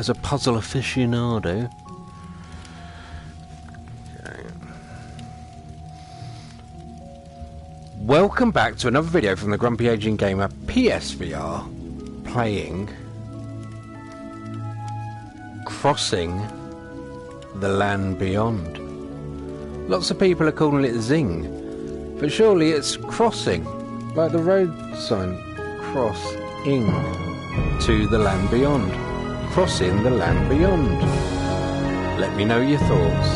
as a puzzle aficionado. Okay. Welcome back to another video from the Grumpy Aging Gamer PSVR, playing Crossing the Land Beyond. Lots of people are calling it Xing, but surely it's crossing, like the road sign, crossing to the land beyond. Crossing the Land Beyond. Let me know your thoughts.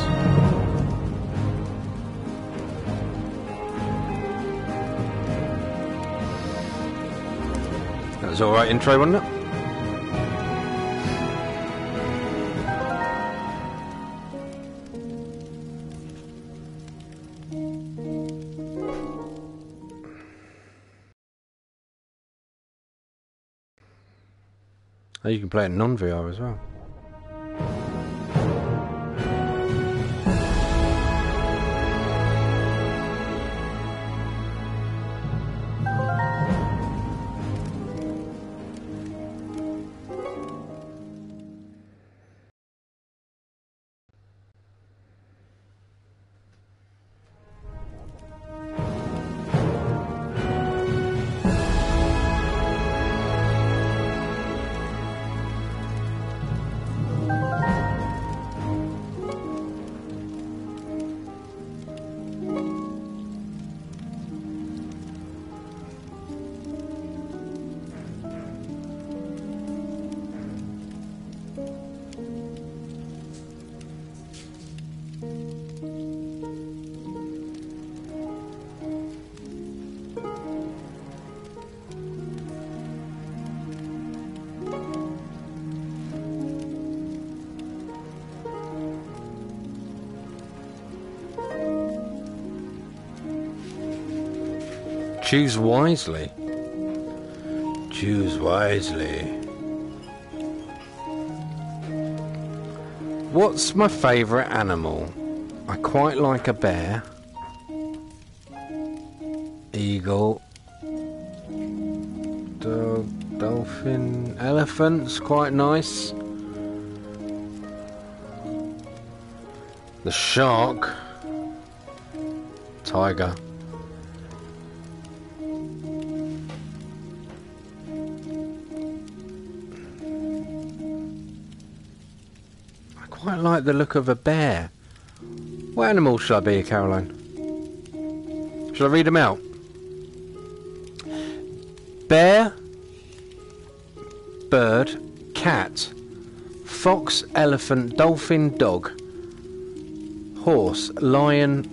It's all right intro, wasn't it? Oh, you can play it in non-VR as well. Choose wisely. Choose wisely. What's my favourite animal? I quite like a bear, eagle, dolphin, elephant's quite nice. The shark, tiger. I like the look of a bear. What animal should I be, Caroline? Should I read them out? Bear, bird, cat, fox, elephant, dolphin, dog, horse, lion.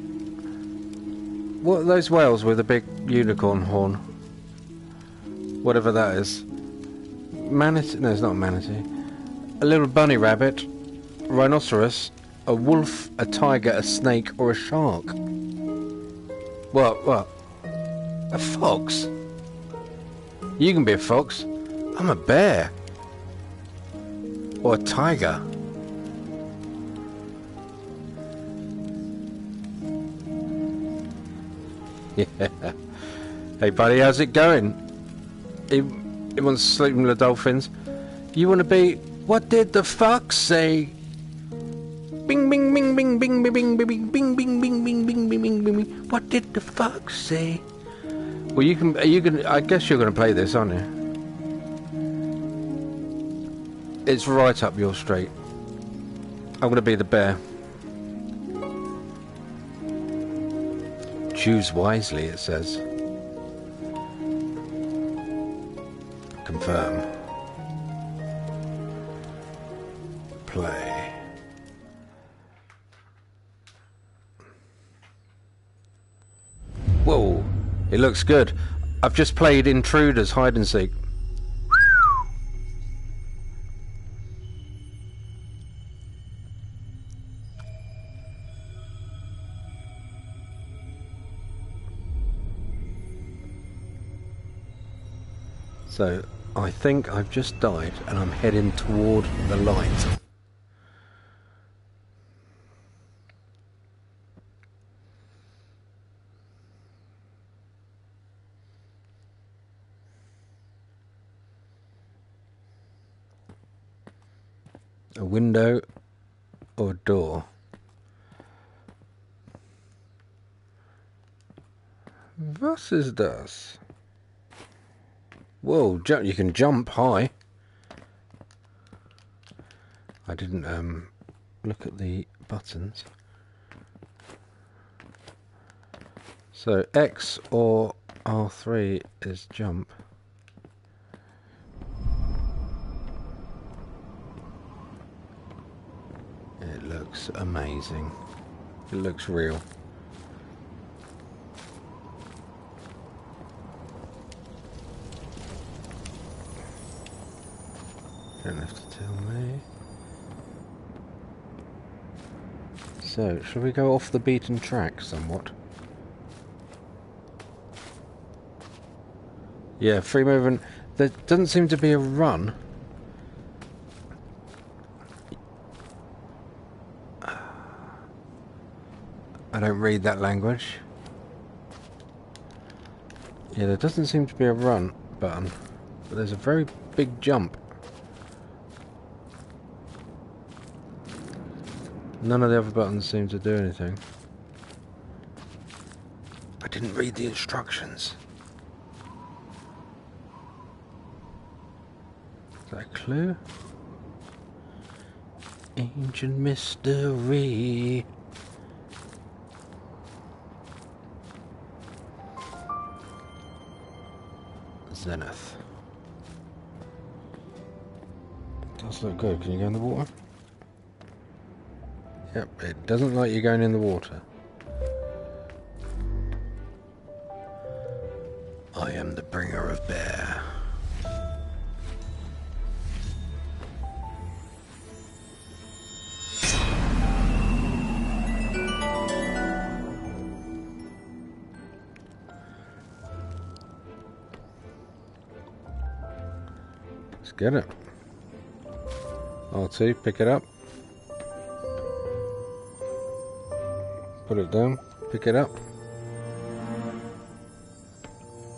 What are those whales with a big unicorn horn? Whatever that is. Manatee? No, it's not a manatee. A little bunny rabbit. Rhinoceros, a wolf, a tiger, a snake, or a shark? What? What? A fox? You can be a fox. I'm a bear. Or a tiger. Yeah. Hey, buddy, how's it going? He wants to sleep with the dolphins. You want to be... What did the fox say? Bing bing bing bing bing bing bing bing bing bing bing bing bing bing bing bing. What did the fox say? Well, you can. I guess you're going to play this, aren't you? It's right up your street. I'm going to be the bear. Choose wisely, it says. Confirm. Play. Whoa, it looks good. I've just played Intruders hide and seek. So, I think I've just died and I'm heading toward the light. A window or a door? What is this? Whoa, you can jump high. I didn't look at the buttons. So X or R3 is jump. It looks amazing. It looks real. Don't have to tell me. So, shall we go off the beaten track somewhat? Yeah, free movement. There doesn't seem to be a run. I don't read that language. Yeah, there doesn't seem to be a run button, but there's a very big jump. None of the other buttons seem to do anything. I didn't read the instructions. Is that a clue? Ancient mystery. Zenith. Does look good. Can you go in the water? Yep, it doesn't like you going in the water. I am the bringer of bear. Let's get it. R2, pick it up. Put it down, pick it up.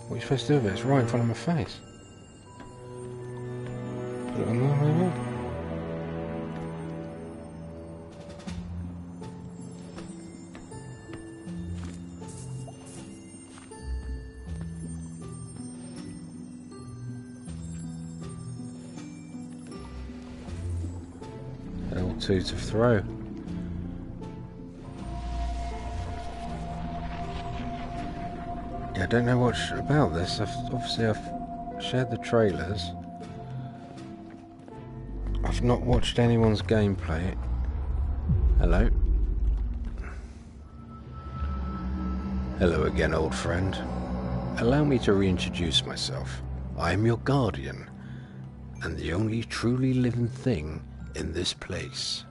What are you supposed to do with it? It's right in front of my face. Put it on there, maybe? L2 to throw. I don't know much about this. I've shared the trailers. I've not watched anyone's gameplay. Hello. Hello again, old friend. Allow me to reintroduce myself. I am your guardian, and the only truly living thing in this place.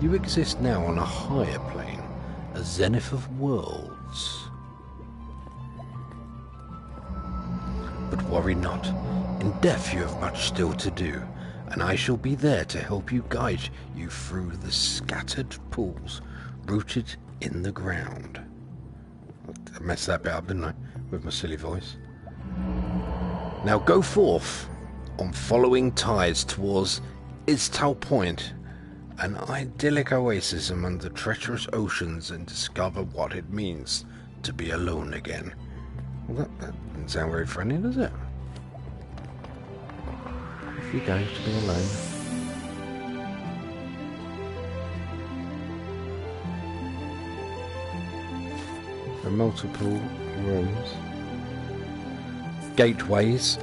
You exist now on a higher plane. A zenith of worlds. But worry not. In death you have much still to do, and I shall be there to help you, guide you through the scattered pools rooted in the ground. I messed that bit up, didn't I? With my silly voice. Now go forth on following tides towards Istal Point, an idyllic oasis among the treacherous oceans, and discover what it means to be alone again. Well, that doesn't sound very friendly, does it? If you go to be alone. There are multiple rooms. Gateways.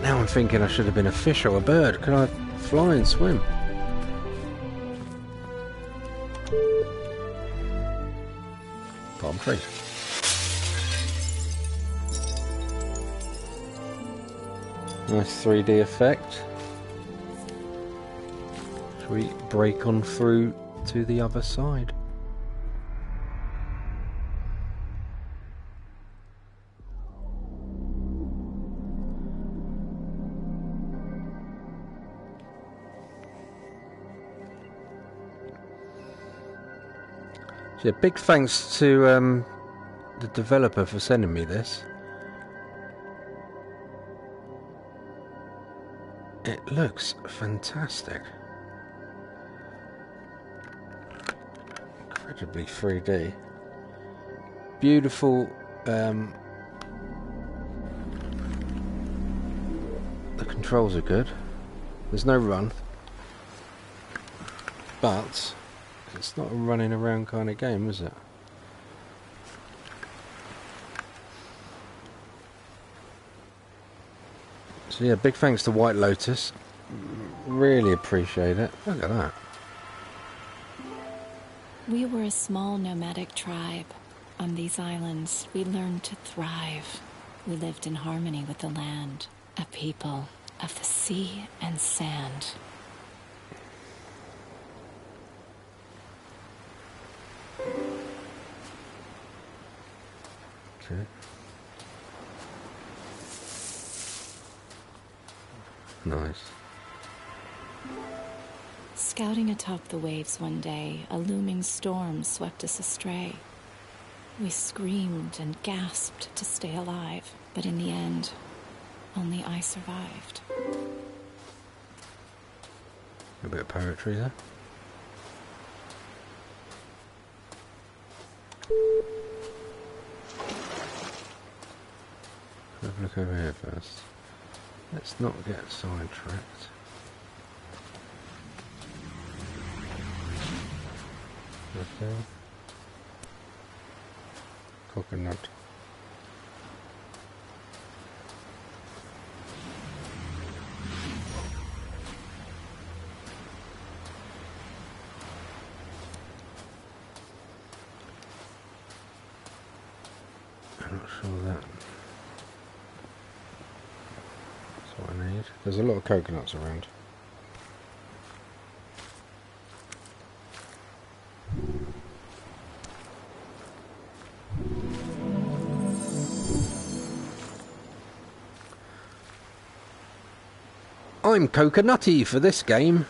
Now I'm thinking I should have been a fish or a bird. Could I fly and swim? Palm tree. Nice 3D effect. Should we break on through to the other side? So yeah, big thanks to the developer for sending me this. It looks fantastic. Incredibly 3D. Beautiful, the controls are good. There's no run, but it's not a running around kind of game, is it? So yeah, big thanks to White Lotus. Really appreciate it. Look at that. We were a small nomadic tribe. On these islands, we learned to thrive. We lived in harmony with the land, a people of the sea and sand. Okay. Nice. Scouting atop the waves one day, a looming storm swept us astray. We screamed and gasped to stay alive, but in the end, only I survived. A bit of poetry there. Have a look over here first. Let's not get sidetracked. Okay. Coconut. I'm not sure that. That's what I need. There's a lot of coconuts around. I'm coconutty for this game.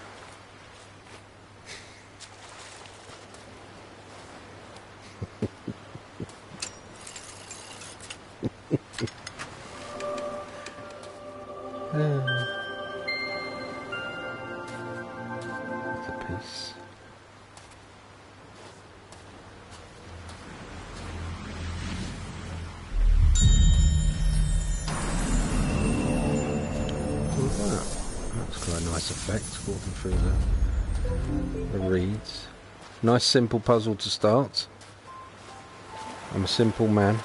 That's a piece. Effect, walking through the reeds. Nice simple puzzle to start. I'm a simple man.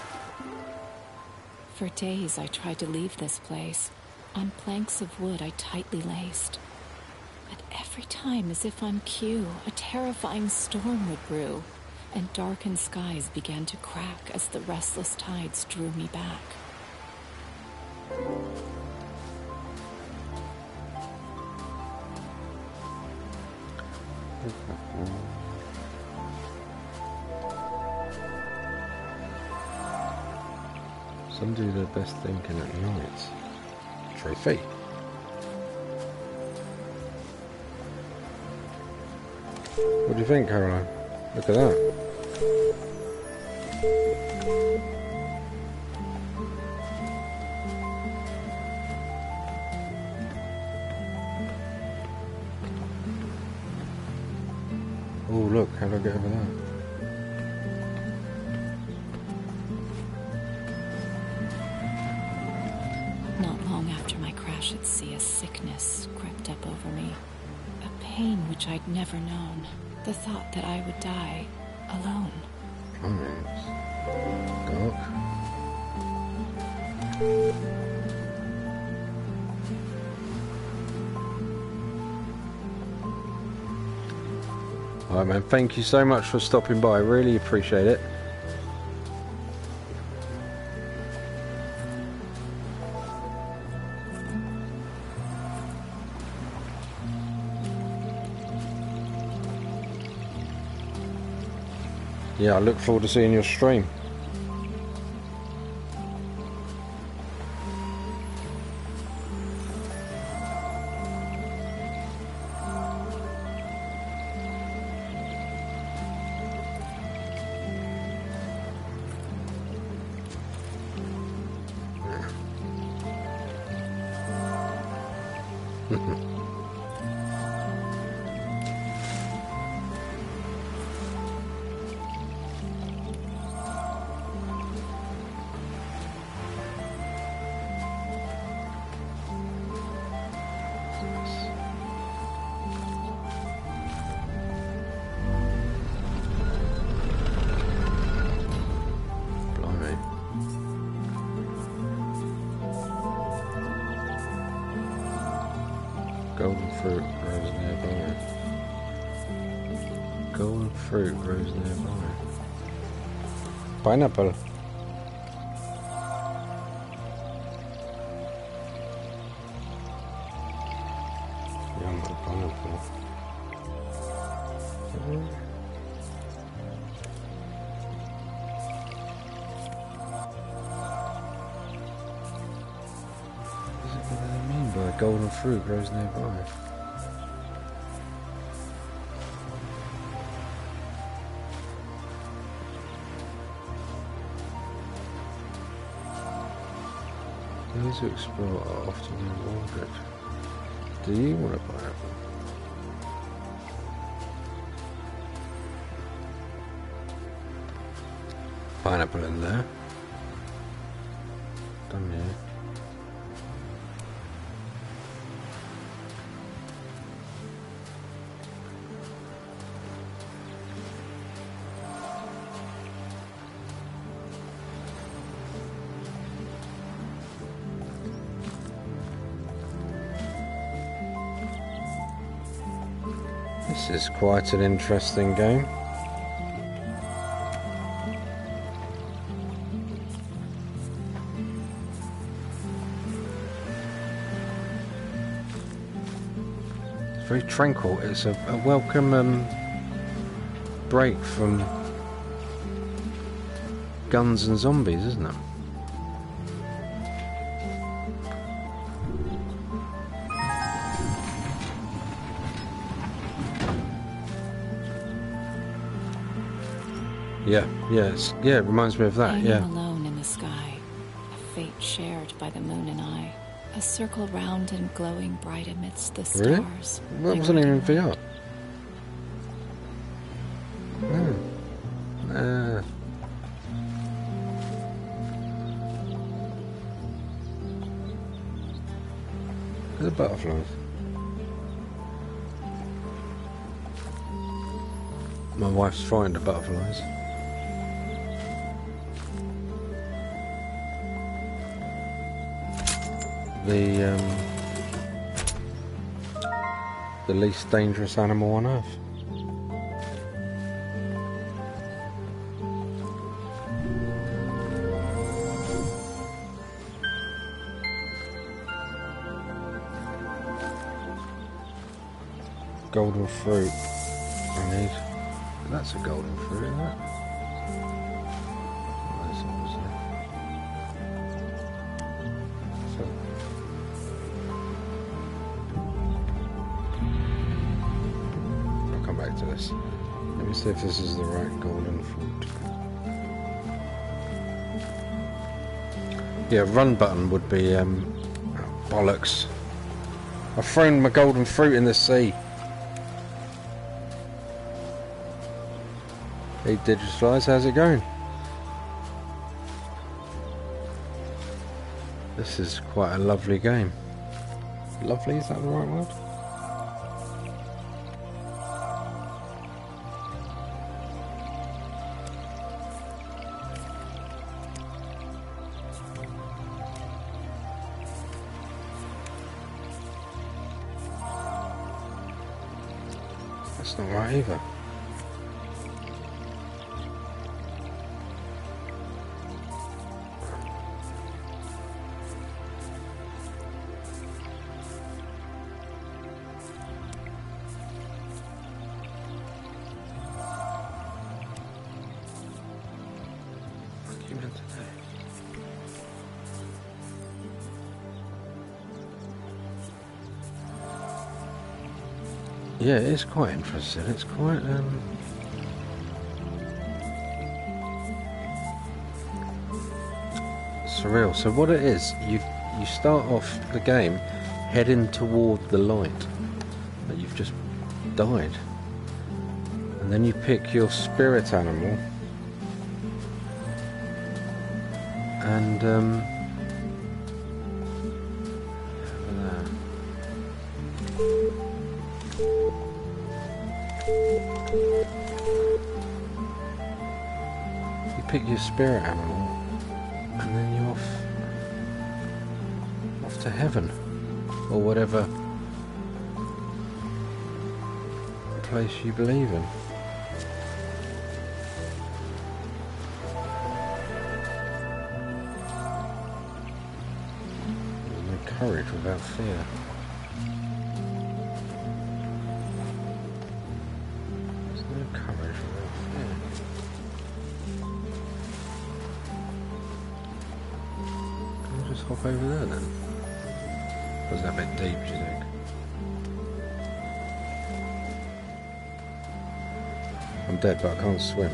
For days I tried to leave this place. On planks of wood I tightly laced. But every time, as if on cue, a terrifying storm would brew, and darkened skies began to crack as the restless tides drew me back. Some do their best thinking at night. Trophy. What do you think, Caroline? Look at that. Oh look, how do I get over there? Should see a sickness crept up over me, a pain which I'd never known, the thought that I would die alone. Dark. Alright man, thank you so much for stopping by, I really appreciate it. Yeah, I look forward to seeing your stream. Pineapple. Yum, the pineapple. What does that mean by golden fruit grows nearby? To explore are often rewarded. Do you want to buy it? Pineapple in there. Done here. It's quite an interesting game. It's very tranquil. It's a welcome break from guns and zombies, isn't it? Yeah, yes, yeah, it reminds me of that, hanging yeah. Alone in the sky, a fate shared by the moon and I, a circle round and glowing bright amidst the stars. Really? That wasn't even in VR. The butterflies. My wife's frightened of butterflies. The least dangerous animal on earth. Golden fruit. I need. That's a golden fruit, isn't it? See if this is the right golden fruit. Yeah, run button would be oh, bollocks. I've thrown my golden fruit in the sea. Hey Digitalize, how's it going? This is quite a lovely game. Lovely, is that the right word? That's not right either. Yeah, it's quite interesting. It's quite surreal. So what it is, you start off the game heading toward the light that you've just died. And then you pick your spirit animal and you pick your spirit animal and then you're off to heaven or whatever place you believe in. Courage without fear. There's no courage without fear. Can we just hop over there then? Or is that a bit deep, do you think? I'm dead, but I can't swim.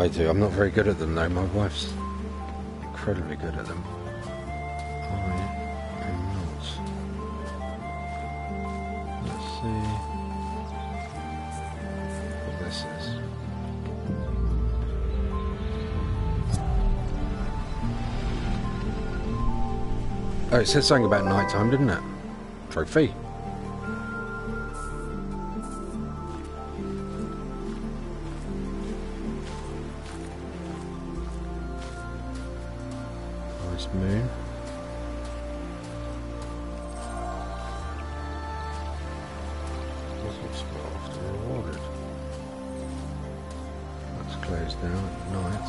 I do. I'm not very good at them though. My wife's incredibly good at them. I am not. Let's see what this is. Oh, it said something about night time, didn't it? Trophy. Moon. Doesn't spot after rewarded. That's closed now at night.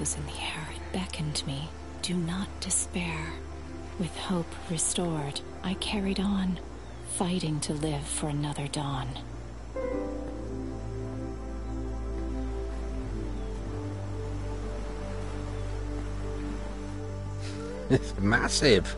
Was in the air. It beckoned me. Do not despair. With hope restored, I carried on, fighting to live for another dawn. It's massive.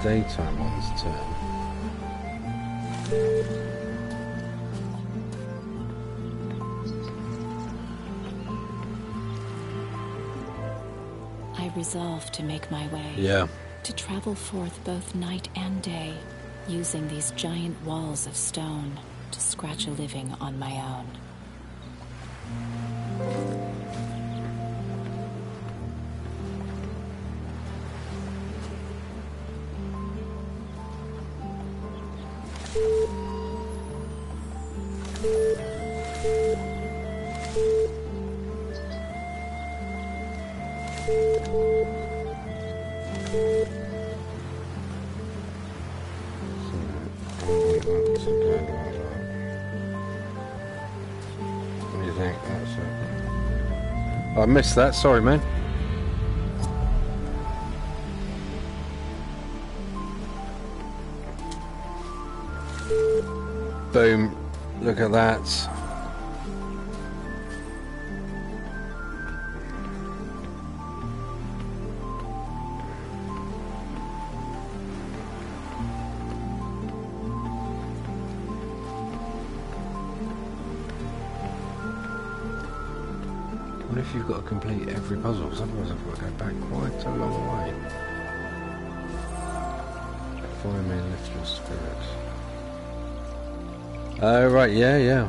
Daytime one's turn. I resolved to make my way. Yeah. To travel forth both night and day, using these giant walls of stone to scratch a living on my own. I missed that, sorry man. Boom, look at that. You've got to complete every puzzle, because otherwise I've got to go back quite a long way. fire may lift your spirits. Oh, right, yeah, yeah.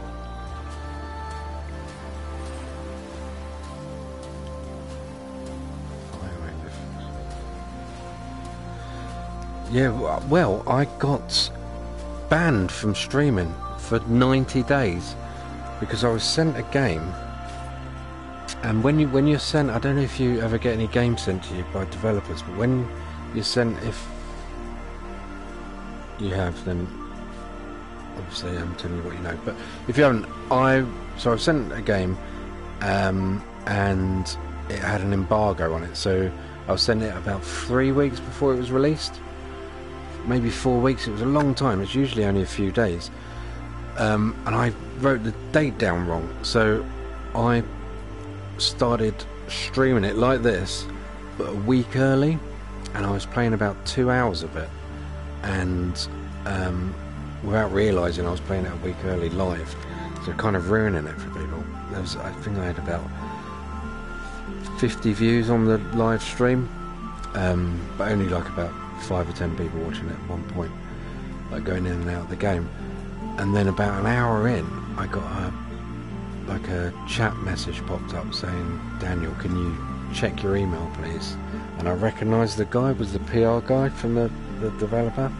Yeah, well, I got banned from streaming for 90 days because I was sent a game. And when you're sent, I don't know if you ever get any games sent to you by developers, but when you're sent, if you have, then obviously I'm telling you what you know. But if you haven't, so I was sent a game, and it had an embargo on it, so I was sent it about 3 weeks before it was released. Maybe 4 weeks. It was a long time. It's usually only a few days, and I wrote the date down wrong, so I started streaming it like this, but a week early, and I was playing about 2 hours of it, and without realising I was playing it a week early live, so kind of ruining it for people. There was, I think I had about 50 views on the live stream, but only like about 5 or 10 people watching it at one point, like going in and out of the game. And then about an hour in, I got a chat message popped up saying, "Daniel, can you check your email, please?" And I recognised the guy was the PR guy from the developer,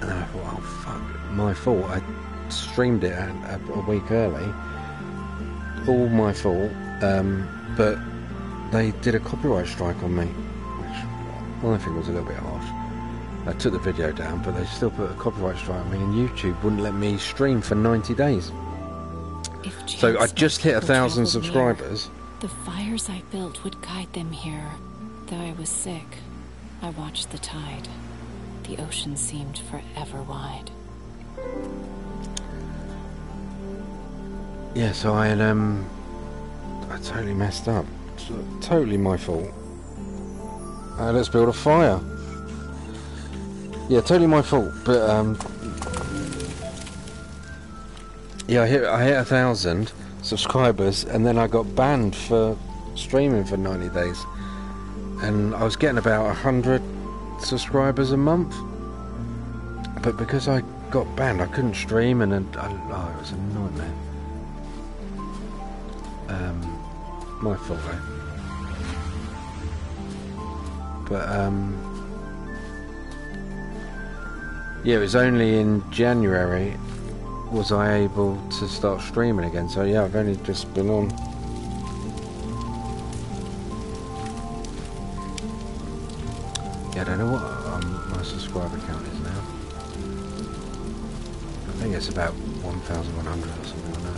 and I thought, "Oh fuck, my fault. I streamed it a week early. All my fault." But they did a copyright strike on me, which I think was a little bit harsh. I took the video down, but they still put a copyright strike on me, and YouTube wouldn't let me stream for 90 days. So I just hit 1,000 subscribers. The fires I built would guide them here. Though I was sick, I watched the tide. The ocean seemed forever wide. Yeah, so I had, I totally messed up. Totally my fault. Let's build a fire. Yeah, totally my fault, but yeah, I hit 1,000 subscribers, and then I got banned for streaming for 90 days, and I was getting about 100 subscribers a month, but because I got banned, I couldn't stream, and it was a nightmare. My fault, though. But yeah, it was only in January was I able to start streaming again. So yeah, I've only just been on. Yeah, I don't know what my subscriber count is now. I think it's about 1,100 or something like that.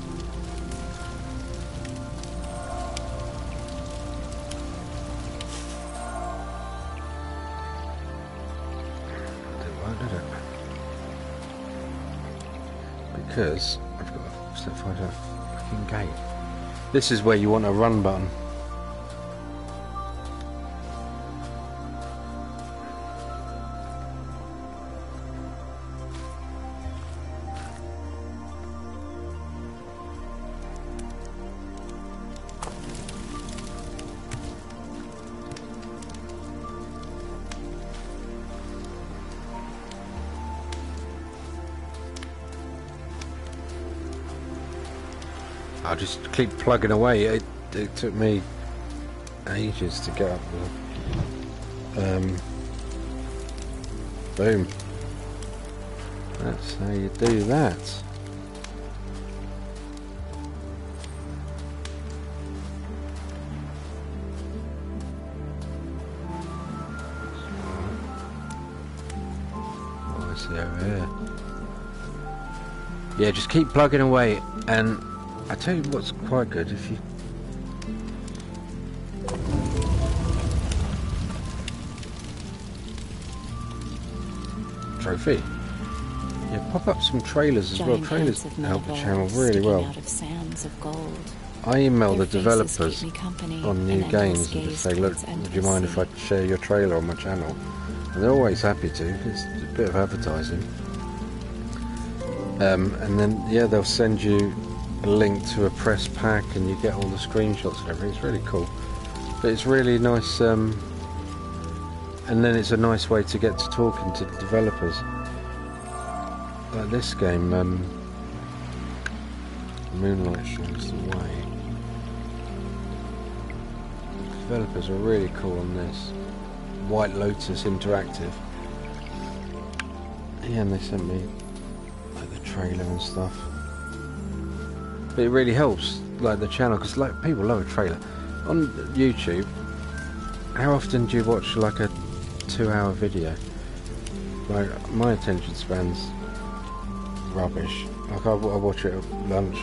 Because I've got to step find a fucking gate. This is where you want a run button. Just keep plugging away. It took me ages to get up there. Boom. That's how you do that. Oh, I see over here. Yeah, just keep plugging away, and I tell you what's quite good, if you trophy, yeah, pop up some trailers as well. Trailers help the channel really well. I email the developers on new games and just say, "Look, would you mind if I share your trailer on my channel?" And they're always happy to. It's a bit of advertising, and then yeah, they'll send you a link to a press pack, and you get all the screenshots and everything. It's really cool, but it's really nice And then it's a nice way to get to talking to the developers. Like this game, Moonlight Shows the Way. The developers are really cool on this. White Lotus Interactive. Yeah, and they sent me like the trailer and stuff. But it really helps, like, the channel, because, like, people love a trailer. On YouTube, how often do you watch, like, a 2-hour video? Like, my attention span's rubbish. Like, I watch it at lunch.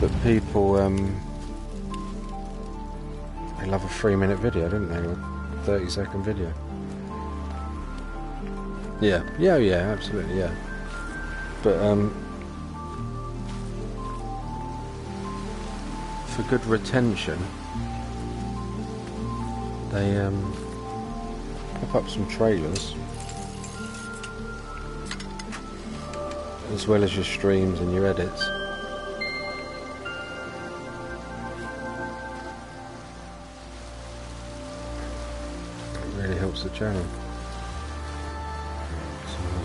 But people, they love a 3-minute video, don't they? Or a 30-second video. Yeah, yeah, yeah, absolutely, yeah. But, for good retention, they, pop up some trailers, as well as your streams and your edits. It really helps the channel.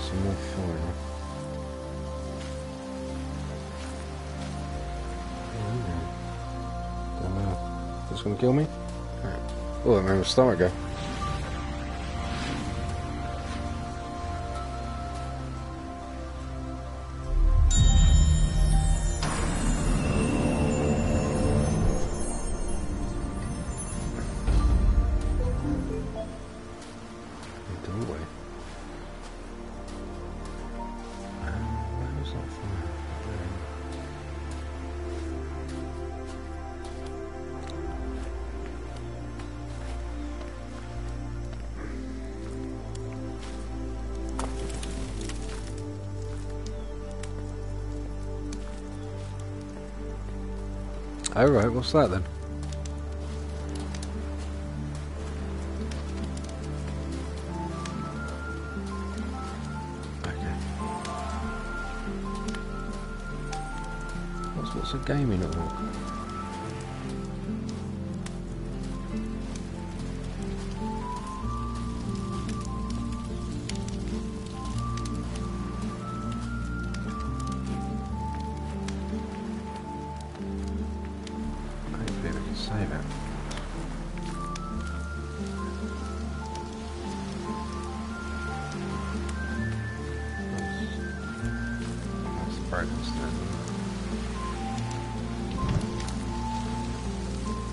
Some more fire. Don't know. Is this gonna kill me? Right. Oh, that made my stomach go. Oh right, what's that then? Okay. What's a gaming at all?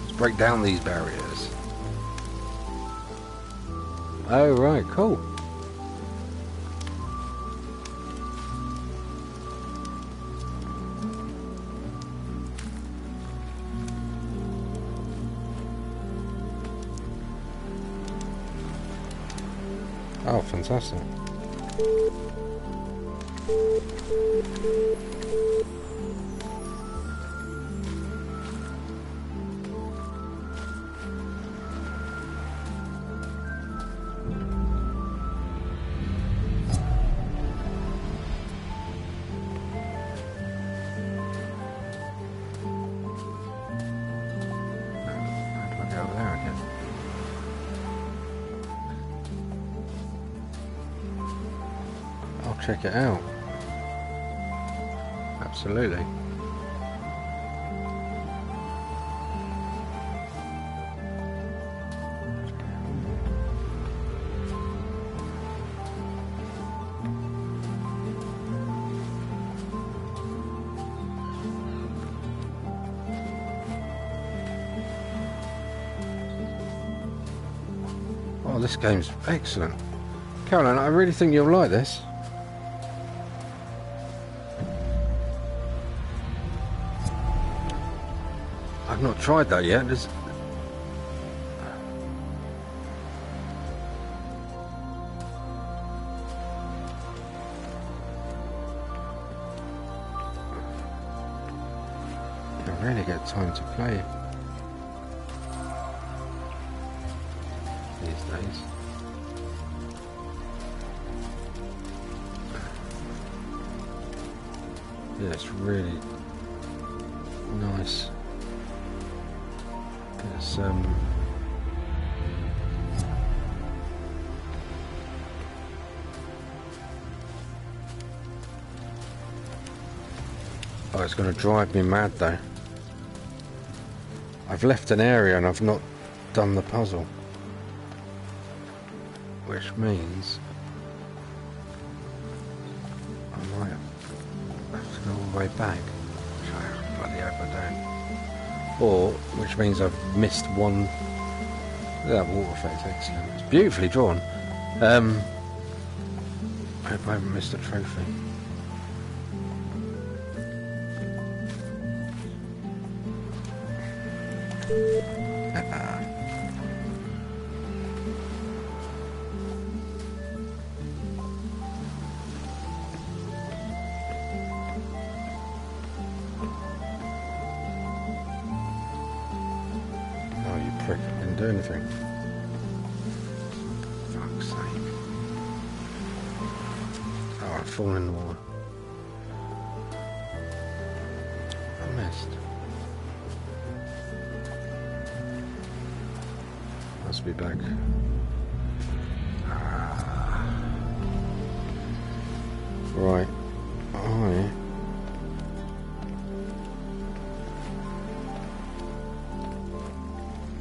Let's break down these barriers. Oh right, cool. Oh, fantastic. Check it out. Absolutely. Oh, this game's excellent. Caroline, I really think you'll like this. Not tried that yet. Just... I really get time to play these days. Yeah, it's really nice. There's oh, it's going to drive me mad though. I've left an area and I've not done the puzzle, which means I might have to go all the way back, which I haven't bloody overdone, or which means I've missed one. That water effect, excellent. It's beautifully drawn. I hope I haven't missed a trophy.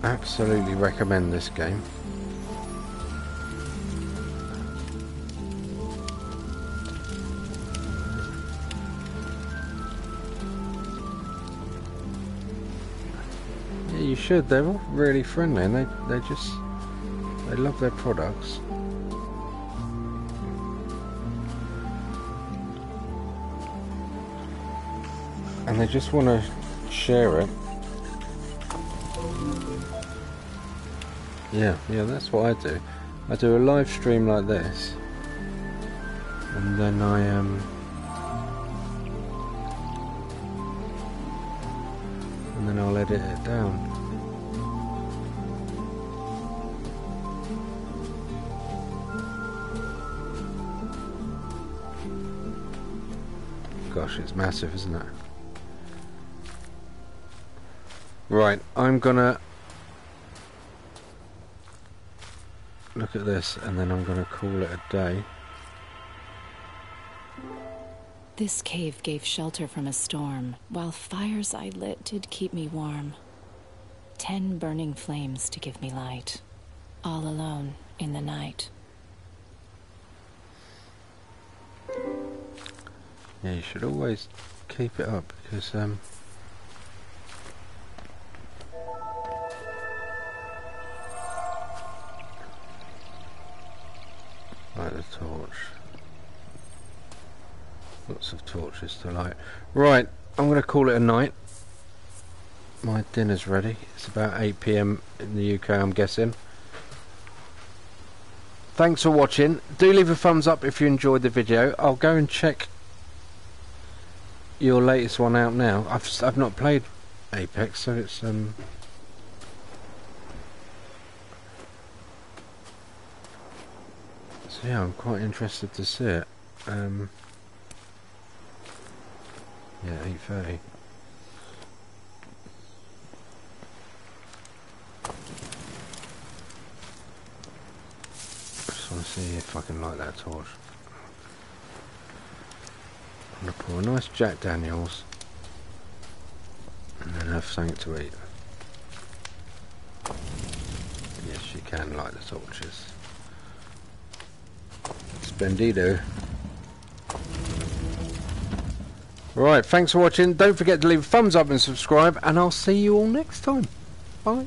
Absolutely recommend this game. Yeah, you should. They're all really friendly, and they love their products. And they just want to share it. Yeah, that's what I do. I do a live stream like this, and then I'll edit it down. Gosh, it's massive, isn't it? Right, I'm gonna look at this, and then I'm going to call it a day. This cave gave shelter from a storm, while fires I lit did keep me warm. 10 burning flames to give me light, all alone in the night. Yeah, you should always keep it up, because light the torch. Lots of torches to light. Right, I'm going to call it a night. My dinner's ready. It's about 8 PM in the UK, I'm guessing. Thanks for watching. Do leave a thumbs up if you enjoyed the video. I'll go and check your latest one out now. I've not played Apex, so it's yeah, I'm quite interested to see it. Yeah, 8:30. Just want to see if I can light that torch. I'm going to pour a nice Jack Daniels and then have something to eat. Yes, you can light the torches. Bendido. Right, thanks for watching. Don't forget to leave a thumbs up and subscribe, and I'll see you all next time. Bye.